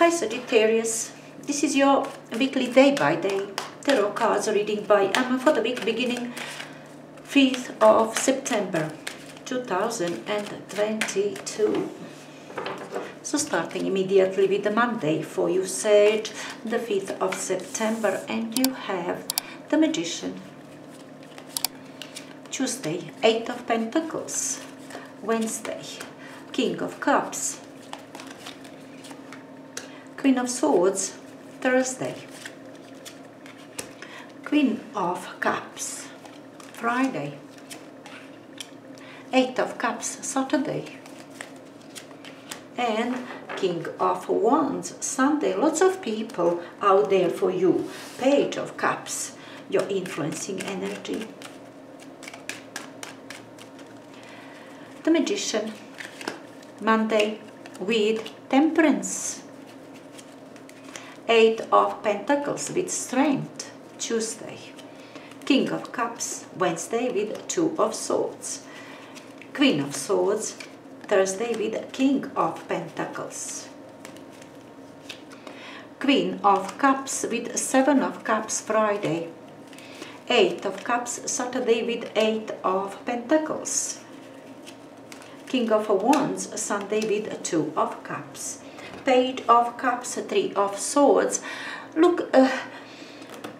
Hi Sagittarius, this is your weekly day-by-day tarot cards reading by Emma for the week beginning 5th of September 2022. So starting immediately with the Monday for you, Sag, the 5th of September, and you have the Magician. Tuesday, 8 of Pentacles. Wednesday, King of Cups. Queen of Swords. Thursday, Queen of Cups. Friday, Eight of Cups. Saturday, and King of Wands. Sunday. Lots of people out there for you. Page of Cups, your influencing energy. The Magician, Monday, with Temperance. Eight of Pentacles with Strength, Tuesday. King of Cups, Wednesday, with Two of Swords. Queen of Swords, Thursday, with King of Pentacles. Queen of Cups with Seven of Cups, Friday. Eight of Cups, Saturday, with Eight of Pentacles. King of Wands, Sunday, with Two of Cups. Page of Cups, Three of Swords. Look,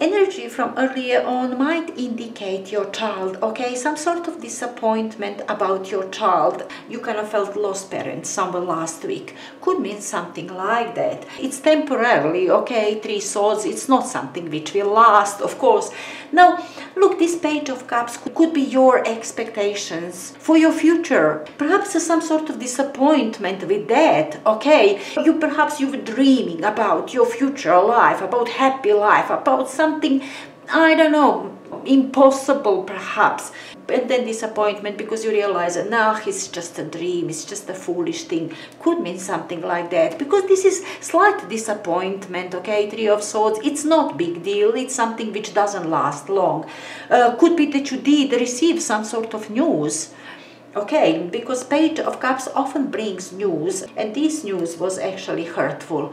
energy from earlier on might indicate your child, okay? Some sort of disappointment about your child. You kind of felt lost parent somewhere last week. Could mean something like that. It's temporarily, okay? Three Swords, it's not something which will last, of course. Now, look, this Page of Cups could be your expectations for your future. Perhaps some sort of disappointment with that, okay? Perhaps you were dreaming about your future life, about happy life, about something, I don't know, impossible perhaps. And then disappointment because you realize, nah, it's just a dream, it's just a foolish thing. Could mean something like that, because this is slight disappointment, okay? Three of Swords, it's not big deal, it's something which doesn't last long. Could be that you did receive some sort of news, okay? Because Page of Cups often brings news, and this news was actually hurtful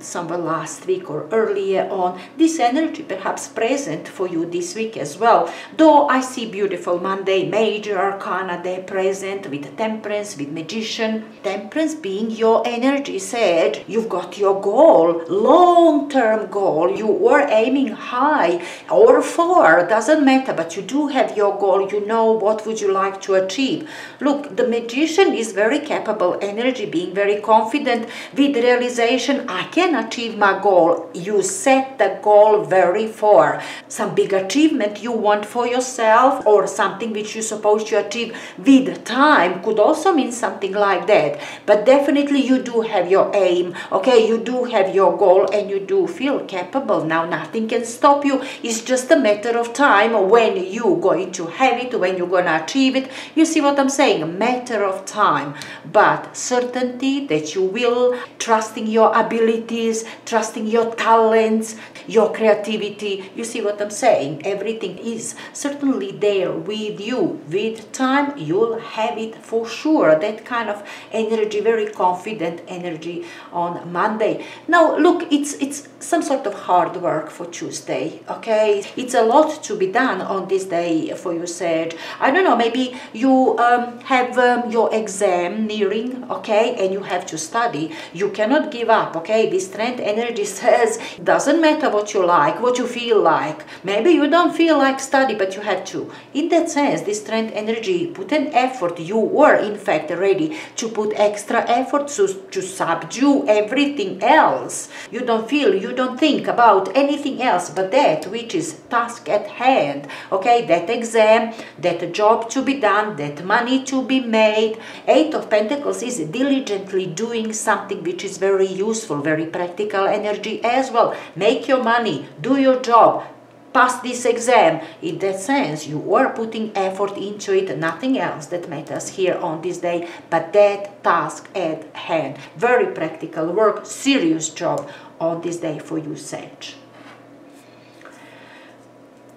somewhere last week or earlier on. This energy perhaps present for you this week as well. Though I see beautiful Monday, Major Arcana, they're present with Temperance, with Magician. Temperance being your energy, said you've got your goal, long-term goal. You were aiming high or far, doesn't matter, but you do have your goal. You know what would you like to achieve. Look, the Magician is very capable energy, being very confident with realization, I can achieve my goal. You set the goal very far. Some big achievement you want for yourself, or something which you're supposed to achieve with time, could also mean something like that. But definitely you do have your aim, okay? You do have your goal and you do feel capable. Now nothing can stop you. It's just a matter of time when you're going to have it, when you're going to achieve it. You see what I'm saying? A matter of time. But certainty that you will, trusting your abilities, trusting your talents, your creativity. You see what I'm saying? Everything is certainly there with you. With time, you'll have it for sure. That kind of energy, very confident energy on Monday. Now, look, it's some sort of hard work for Tuesday, okay? It's a lot to be done on this day for you, Sage. I don't know, maybe you have your exam nearing, okay, and you have to study. You cannot give up, okay? This strength energy says it doesn't matter what you like, what you feel like. Maybe you don't feel like study, but you have to. In that sense, this strength energy put an effort. You were, in fact, ready to put extra effort to subdue everything else. You don't feel, you don't think about anything else but that which is task at hand, okay? That exam, that job to be done, that money to be made. Eight of Pentacles is diligently doing something which is very useful, very practical energy as well. Make your money, do your job, pass this exam. In that sense, you are putting effort into it. Nothing else that matters here on this day but that task at hand. Very practical work, serious job on this day for you, Sage.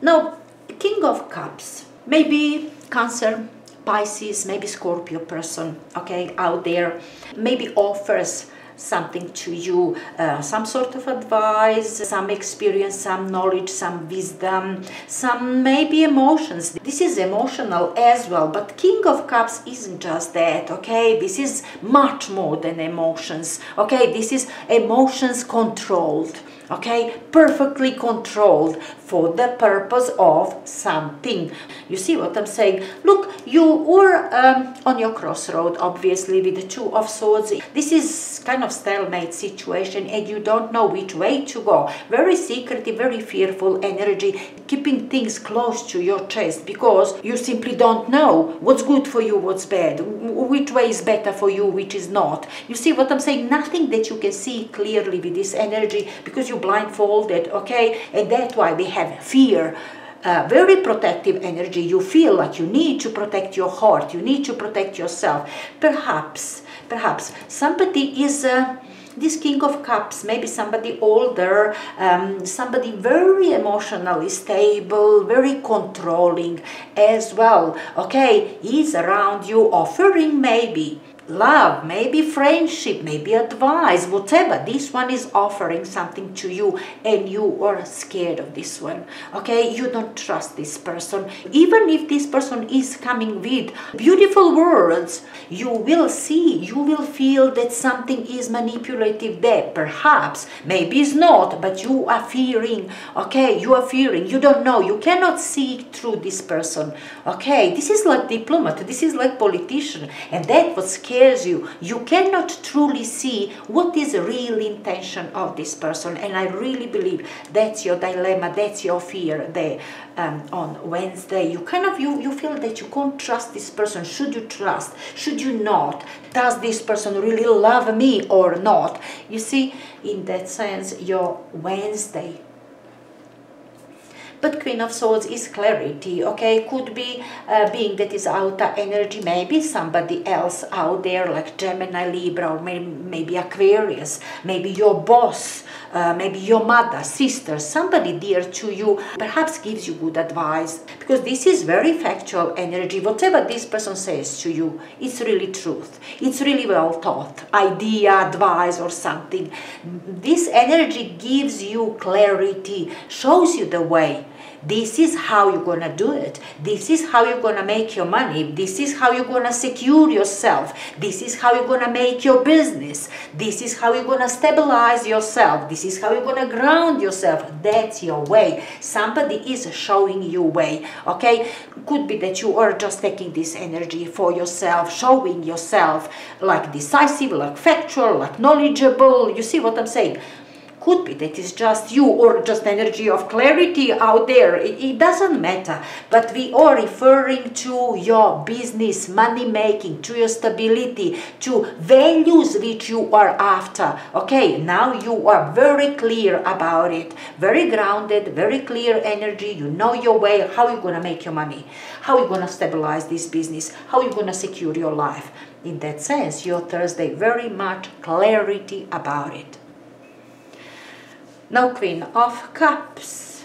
Now, King of Cups, maybe Cancer, Pisces, maybe Scorpio person, okay, out there, maybe offers something to you, some sort of advice, some experience, some knowledge, some wisdom, some maybe emotions. This is emotional as well, but King of Cups isn't just that, okay? This is much more than emotions, okay? This is emotions controlled, okay? Perfectly controlled for the purpose of something. You see what I'm saying? Look, you were on your crossroad, obviously, with the Two of Swords. This is kind of stalemate situation, and you don't know which way to go. Very secretive, very fearful energy, keeping things close to your chest, because you simply don't know what's good for you, what's bad, which way is better for you, which is not. You see what I'm saying? Nothing that you can see clearly with this energy, because you're blindfolded, okay? And that's why we have fear. Very protective energy. You feel like you need to protect your heart, you need to protect yourself. Perhaps somebody is this King of Cups, maybe somebody older, somebody very emotionally stable, very controlling as well, okay? He's around you offering maybe love, maybe friendship, maybe advice, whatever. This one is offering something to you, and you are scared of this one, okay? You don't trust this person. Even if this person is coming with beautiful words, you will see, you will feel that something is manipulative there. Perhaps, maybe it's not, but you are fearing, okay? You are fearing, you don't know, you cannot see through this person, okay? This is like diplomat, this is like politician, and that was scary. You cannot truly see what is the real intention of this person, and I really believe that's your dilemma, that's your fear there. On Wednesday, you kind of you feel that you can't trust this person. Should you trust? Should you not? Does this person really love me or not? You see, in that sense, your Wednesday. But Queen of Swords is clarity, okay? Could be being that is outer energy, maybe somebody else out there like Gemini, Libra, or maybe Aquarius, maybe your boss, maybe your mother, sister, somebody dear to you, perhaps gives you good advice, because this is very factual energy. Whatever this person says to you, it's really truth. It's really well thought, idea, advice or something. This energy gives you clarity, shows you the way. This is how you're gonna do it. This is how you're gonna make your money. This is how you're gonna secure yourself. This is how you're gonna make your business. This is how you're gonna stabilize yourself. This is how you're gonna ground yourself. That's your way. Somebody is showing you way, okay? Could be that you are just taking this energy for yourself, showing yourself like decisive, like factual, like knowledgeable. You see what I'm saying? Could be that it's just you, or just energy of clarity out there. It doesn't matter, but we are referring to your business, money making, to your stability, to values which you are after, okay? Now you are very clear about it, very grounded, very clear energy. You know your way, how you're gonna make your money, how you're gonna stabilize this business, how you're gonna secure your life. In that sense, your Thursday, very much clarity about it. Now Queen of Cups.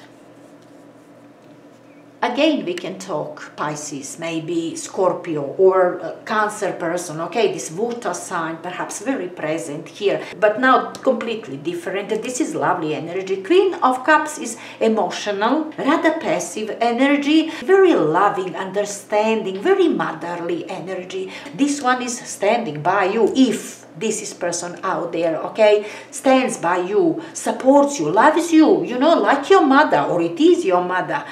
Again, we can talk Pisces, maybe Scorpio or Cancer person, okay? This water sign, perhaps very present here, but now completely different. This is lovely energy. Queen of Cups is emotional, rather passive energy, very loving, understanding, very motherly energy. This one is standing by you if this is person out there, okay? Stands by you, supports you, loves you, you know, like your mother, or it is your mother.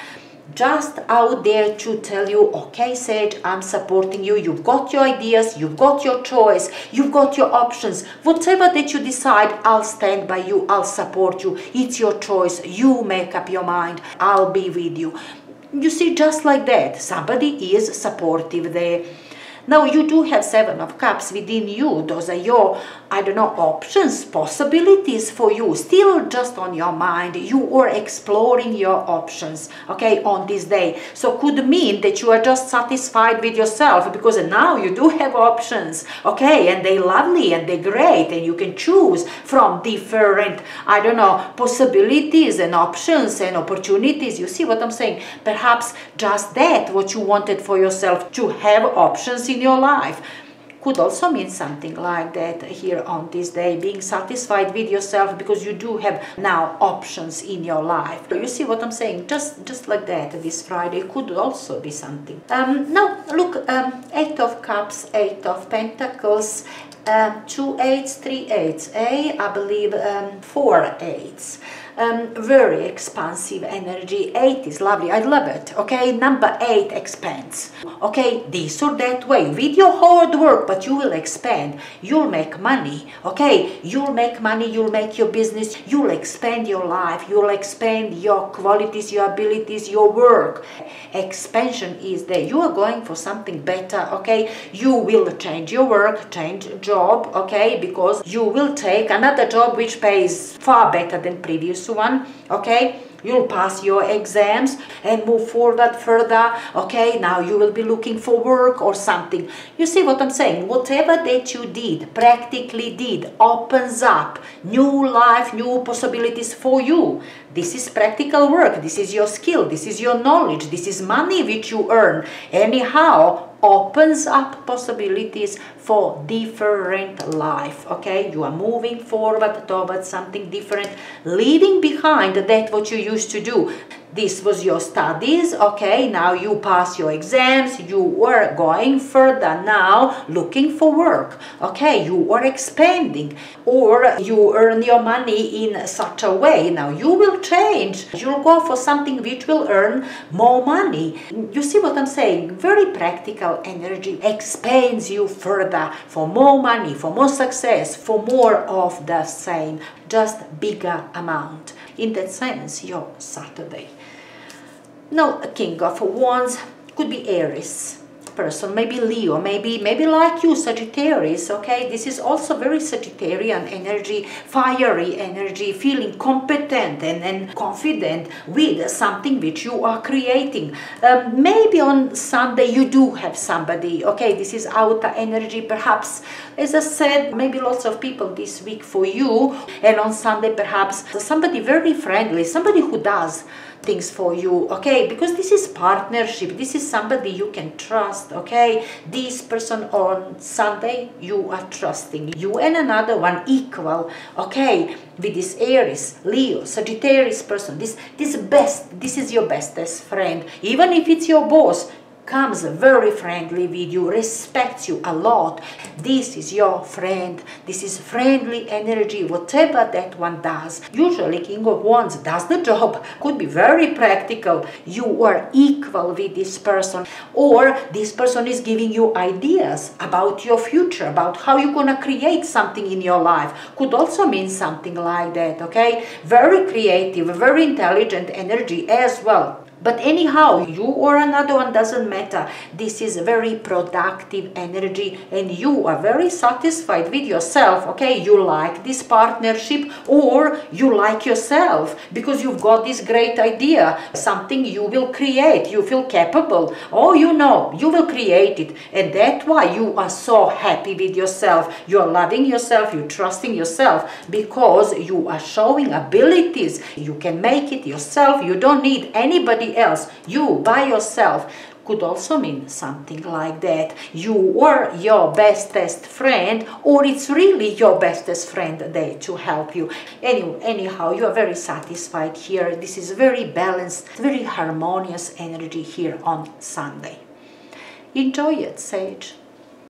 Just out there to tell you, okay, Sage, I'm supporting you. You've got your ideas, you've got your choice, you've got your options. Whatever that you decide, I'll stand by you, I'll support you. It's your choice. You make up your mind. I'll be with you. You see, just like that, somebody is supportive there. Now, you do have Seven of Cups within you. Those are your, I don't know, options, possibilities for you. Still just on your mind. You are exploring your options, okay, on this day. So, could mean that you are just satisfied with yourself, because now you do have options, okay, and they're lovely and they're great, and you can choose from different, I don't know, possibilities and options and opportunities. You see what I'm saying? Perhaps just that, what you wanted for yourself, to have options in your life. could also mean something like that here on this day, being satisfied with yourself because you do have now options in your life. You see what I'm saying? Just like that, this Friday could also be something. Now look, Eight of Cups, Eight of Pentacles, 2 8s, 3 8s, I believe 4 8s. Very expansive energy. 8 is lovely, I love it. Okay, number 8 expands. Okay, this or that way with your hard work, but you will expand. You'll make money. Okay, you'll make money, you'll make your business, you'll expand your life, you'll expand your qualities, your abilities, your work. Expansion is there. You are going for something better. Okay, you will change your work, change job. Okay, because you will take another job which pays far better than previous one. Okay, you'll pass your exams and move forward further. Okay, now you will be looking for work or something. You see what I'm saying? Whatever that you did, practically did, opens up new life, new possibilities for you. This is practical work, this is your skill, this is your knowledge, this is money which you earn. Anyhow, opens up possibilities for different life. Okay, you are moving forward towards something different, leaving behind that what you used to do. This was your studies, okay, now you pass your exams, you were going further, now looking for work, okay, you were expanding, or you earn your money in such a way, now you will change, you'll go for something which will earn more money. You see what I'm saying? Very practical energy expands you further for more money, for more success, for more of the same, just bigger amount. In that sense, your Saturday. Now, King of Wands could be Aries person, maybe Leo, maybe like you, Sagittarius. Okay, this is also very Sagittarian energy, fiery energy, feeling competent and confident with something which you are creating. Maybe on Sunday you do have somebody. Okay, this is outer energy, perhaps, as I said, maybe lots of people this week for you, and on Sunday perhaps somebody very friendly, somebody who does things for you. Okay, because this is partnership, this is somebody you can trust. Okay, this person on Sunday you are trusting, you and another one equal. Okay, with this Aries, Leo, Sagittarius person, this is your bestest friend. Even if it's your boss, comes very friendly with you, respects you a lot. This is your friend, this is friendly energy, whatever that one does. Usually King of Wands does the job, could be very practical. You are equal with this person, or this person is giving you ideas about your future, about how you're gonna create something in your life. Could also mean something like that, okay? Very creative, very intelligent energy as well. But anyhow, you or another one, doesn't matter. This is very productive energy and you are very satisfied with yourself. Okay, you like this partnership, or you like yourself because you've got this great idea, something you will create, you feel capable. Oh, you know, you will create it, and that's why you are so happy with yourself. You are loving yourself, you're trusting yourself because you are showing abilities. You can make it yourself, you don't need anybody else, you by yourself. Could also mean something like that. You were your bestest friend, or it's really your bestest friend there to help you. Anyhow, you are very satisfied here. This is very balanced, very harmonious energy here on Sunday. Enjoy it, Sage.